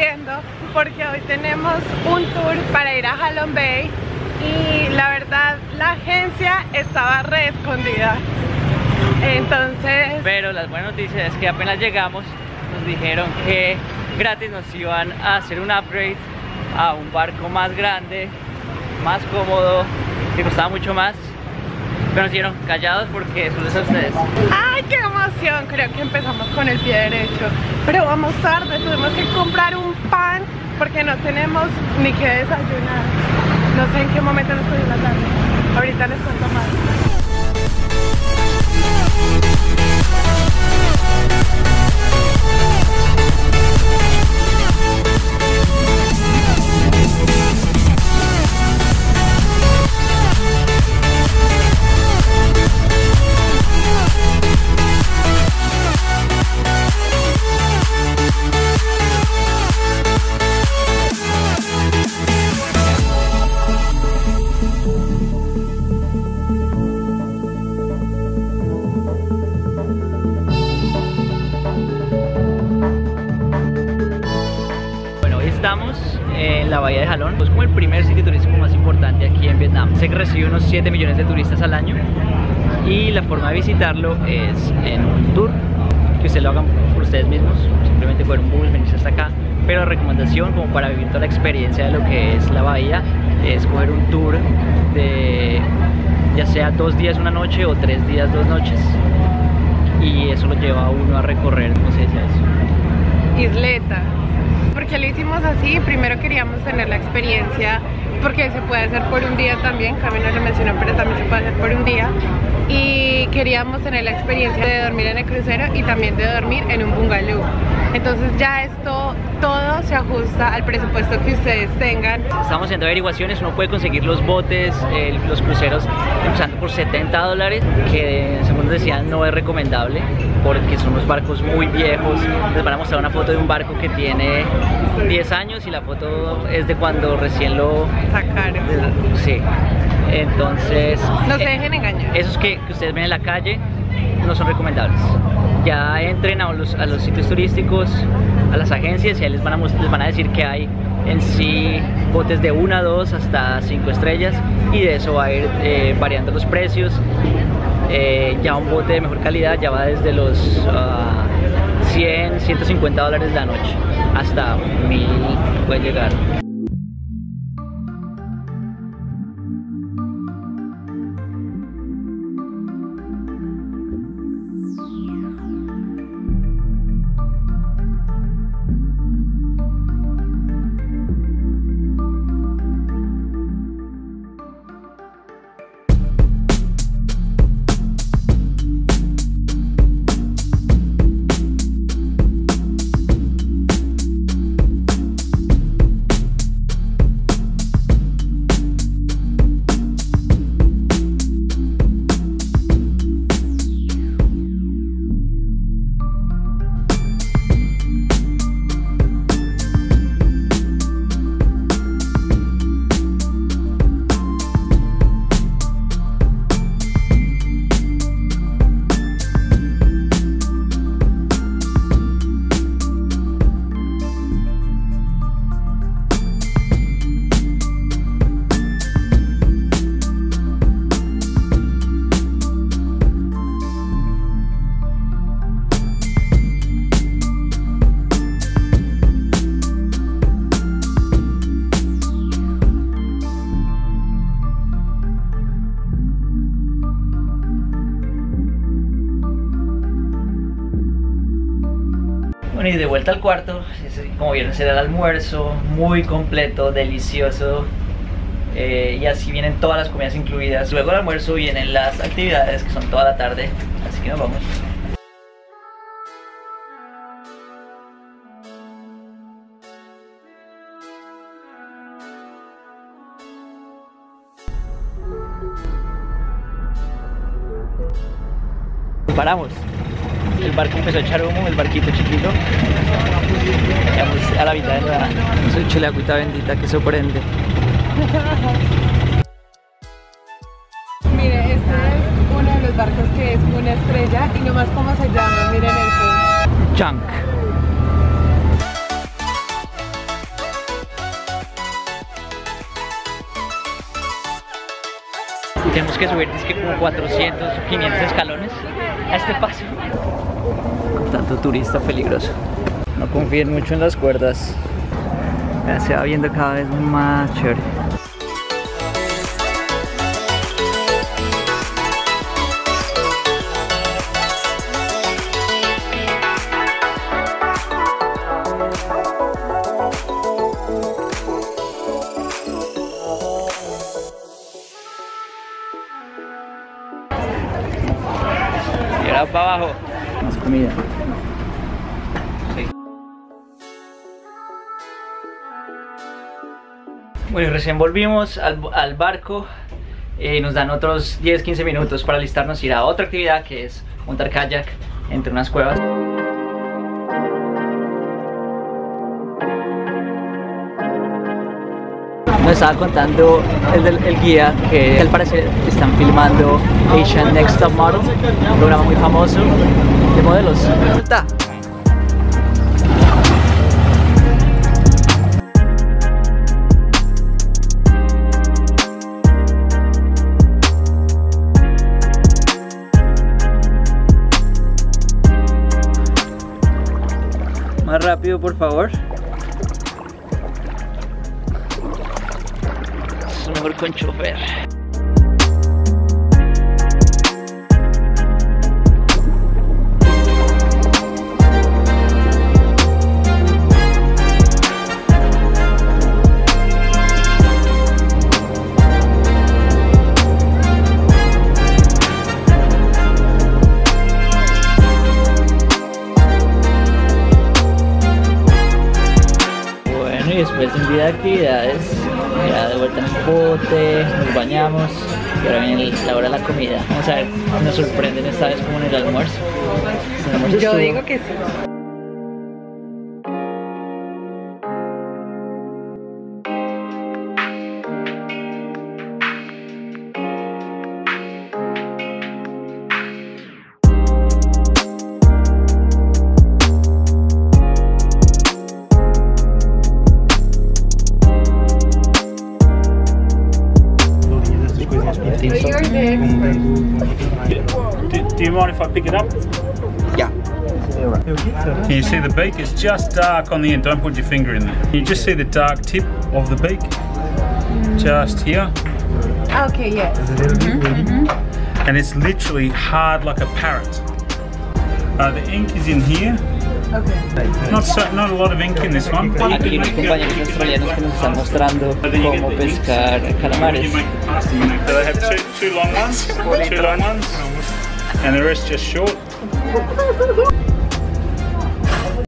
viendo, porque hoy tenemos un tour para ir a Halong Bay y la verdad la agencia estaba re escondida. Entonces, pero las buenas noticias es que apenas llegamos nos dijeron que gratis nos iban a hacer un upgrade a un barco más grande, más cómodo, que costaba mucho más, pero nos dieron callados porque eso es a ustedes. ¡Ay, qué emoción! Creo que empezamos con el pie derecho, pero vamos tarde, tuvimos que comprar un pan porque no tenemos ni que desayunar. No sé en qué momento nos pudimos la tarde, ahorita les cuento más. Estamos en la Bahía de Halong, es como el primer sitio turístico más importante aquí en Vietnam. Sé que recibe unos 7 millones de turistas al año y la forma de visitarlo es en un tour, que ustedes lo hagan por ustedes mismos, simplemente coger un bus, venirse hasta acá. Pero recomendación como para vivir toda la experiencia de lo que es la bahía es coger un tour de ya sea 2 días, 1 noche o 3 días, 2 noches, y eso lo lleva a uno a recorrer, no sé si es isleta. Porque lo hicimos así, primero queríamos tener la experiencia, porque se puede hacer por un día también, Cami no lo mencionó, pero también se puede hacer por un día, y queríamos tener la experiencia de dormir en el crucero y también de dormir en un bungalow. Entonces ya esto, todo se ajusta al presupuesto que ustedes tengan. Estamos haciendo averiguaciones, uno puede conseguir los botes, los cruceros empezando por $70 que según nos decían no es recomendable porque son unos barcos muy viejos. Les van a mostrar una foto de un barco que tiene 10 años y la foto es de cuando recién lo sacaron. Sí, entonces no se dejen engañar. Esos que ustedes ven en la calle no son recomendables. Ya entren a los sitios turísticos, a las agencias, y ahí les van a decir que hay en sí botes de 1, 2 hasta 5 estrellas y de eso va a ir variando los precios. Ya un bote de mejor calidad ya va desde los $100, $150 la noche hasta 1000 puede llegar. Bueno, y de vuelta al cuarto, como vieron será el almuerzo, muy completo, delicioso, y así vienen todas las comidas incluidas. Luego del almuerzo vienen las actividades que son toda la tarde, así que nos vamos. Paramos. El barco empezó a echar humo, el barquito chiquito. Llegamos a la mitad de la... Soy chilagüita bendita que sorprende. Mire, este es uno de los barcos que es una estrella y nomás cómo se llama, miren eso. Junk. Tenemos que subir disque como 400 o 500 escalones a este paso. Tanto turista peligroso. No confíen mucho en las cuerdas. Se va viendo cada vez más chévere. Y ahora para abajo. Más comida. Bueno, recién volvimos al barco, nos dan otros 10-15 minutos para alistarnos y ir a otra actividad que es montar kayak entre unas cuevas. Nos estaba contando el guía que al parecer están filmando Asian Next Top Model, un programa muy famoso de modelos. ¡Está! Más rápido, por favor. Es mejor con chofer. Después de un día de actividades, ya de vuelta en el bote, nos bañamos y ahora viene la hora de la comida. Vamos a ver, nos sorprenden esta vez como en el almuerzo. Yo digo que sí. Do you mind if I pick it up? Yeah. Can you see the beak? It's just dark on the end. Don't put your finger in there. Can you just see the dark tip of the beak? Just here. Okay, yeah. Mm-hmm. And it's literally hard like a parrot. The ink is in here. Okay. Not a lot of ink in this one. Aquí mis compañeros australianos que nos están mostrando cómo pescar calamares. So they have two long ones, and the rest just short.